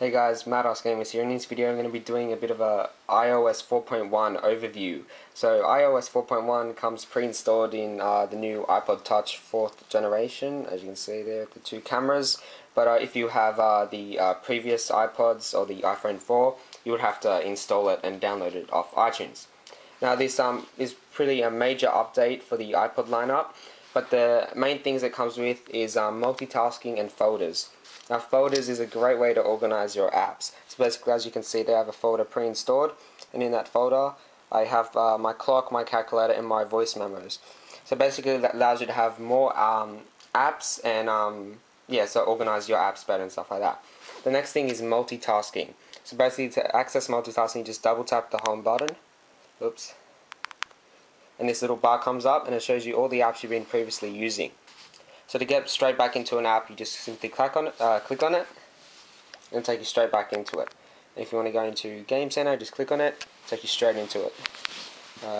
Hey guys, MadAssGamers here. In this video I'm going to be doing a bit of a iOS 4.1 overview. So iOS 4.1 comes pre-installed in the new iPod Touch 4th generation, as you can see there, the two cameras. But if you have the previous iPods or the iPhone 4, you would have to install it and download it off iTunes. Now this is pretty a major update for the iPod lineup, but the main things it comes with is multitasking and folders. Now folders is a great way to organize your apps. So basically, as you can see, they have a folder pre-installed, and in that folder I have my clock, my calculator and my voice memos. So basically that allows you to have more apps and yeah, so organize your apps better and stuff like that. The next thing is multitasking. So basically to access multitasking, you just double tap the home button. Oops. And this little bar comes up and it shows you all the apps you've been previously using. So to get straight back into an app, you just simply click on it and take you straight back into it. And if you want to go into Game Center, just click on it, take you straight into it.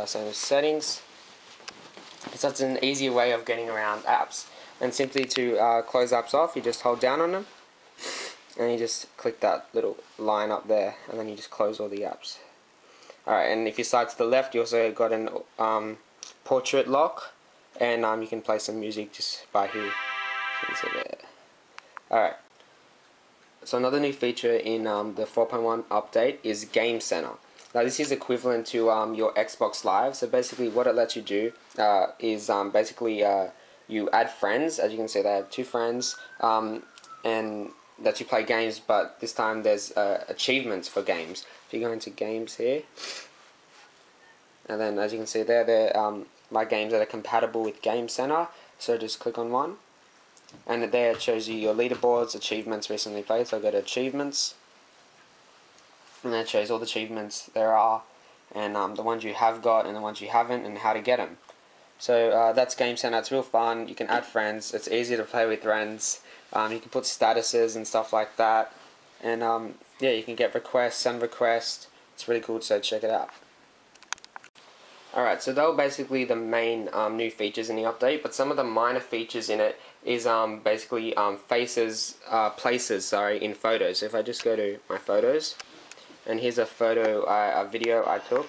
Same with settings. So that's an easier way of getting around apps. And simply to close apps off, you just hold down on them and you just click that little line up there, and then you just close all the apps. Alright, and if you slide to the left, you also got an portrait lock. And you can play some music just by here. Alright, so another new feature in the 4.1 update is Game Center. Now this is equivalent to your Xbox Live. So basically what it lets you do is basically you add friends. As you can see, they have two friends and that you play games, but this time there's achievements for games. So you go into games here, and then as you can see there, they're my games that are compatible with Game Center. So just click on one, and there it shows you your leaderboards, achievements recently played. So I go to achievements, and that shows all the achievements there are, and the ones you have got and the ones you haven't and how to get them. So that's Game Center. It's real fun. You can add friends. It's easy to play with friends. You can put statuses and stuff like that, and yeah, you can get requests, send requests. It's really cool, so check it out. Alright, so they were basically the main new features in the update, but some of the minor features in it is basically places in photos. So if I just go to my photos, and here's a photo, a video I took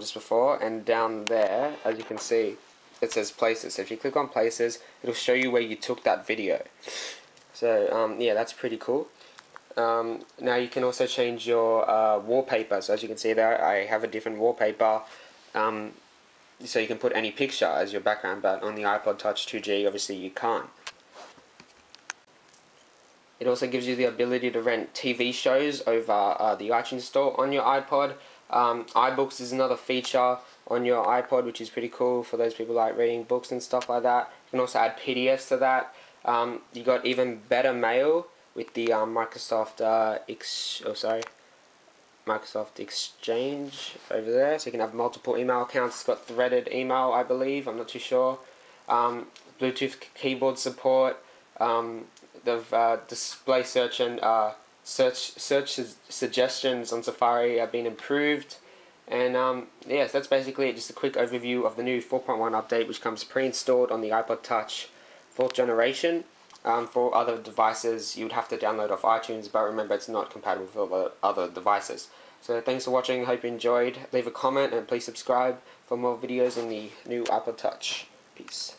just before, and down there, as you can see, it says places. So if you click on places, it'll show you where you took that video. So yeah, that's pretty cool. Now you can also change your wallpaper. So as you can see there, I have a different wallpaper. So you can put any picture as your background, but on the iPod Touch 2G obviously you can't. It also gives you the ability to rent TV shows over the iTunes store on your iPod. iBooks is another feature on your iPod, which is pretty cool for those people who like reading books and stuff like that. You can also add PDFs to that. You got even better mail with the Microsoft Microsoft Exchange over there, so you can have multiple email accounts. It's got threaded email, I believe, I'm not too sure. Bluetooth keyboard support, the display search and search suggestions on Safari have been improved. And yeah, so that's basically it. Just a quick overview of the new 4.1 update, which comes pre-installed on the iPod Touch 4th generation. For other devices, you would have to download off iTunes, but remember it's not compatible for other devices. So thanks for watching, hope you enjoyed. Leave a comment and please subscribe for more videos on the new iPod Touch. Peace.